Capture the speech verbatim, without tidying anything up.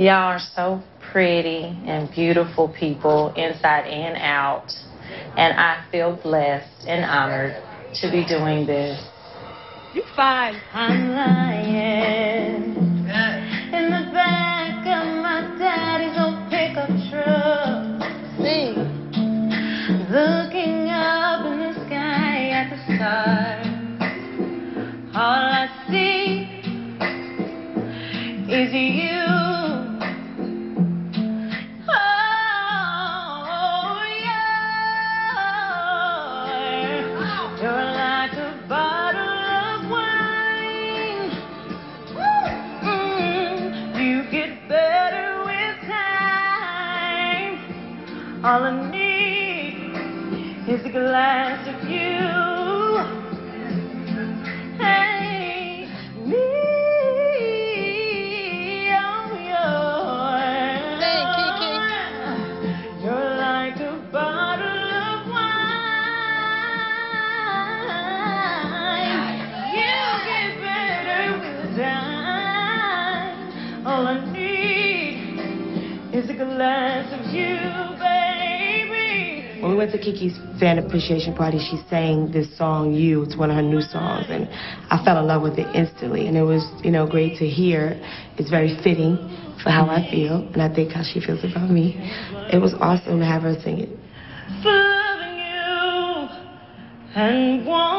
Y'all are so pretty and beautiful people inside and out. And I feel blessed and honored to be doing this. You fine. I'm lying in the back of my daddy's old pickup truck. See, looking up in the sky at the stars. All I see is you. All I need is a glass of you. Hey, me, oh, you're, hey, Kiki. You're like a bottle of wine. You get better with time. All I need is a glass of you, baby. When we went to Kiki's fan appreciation party, she sang this song, You. It's one of her new songs, and I fell in love with it instantly. And it was, you know, great to hear. It's very fitting for how I feel, and I think how she feels about me. It was awesome to have her sing it. Loving you and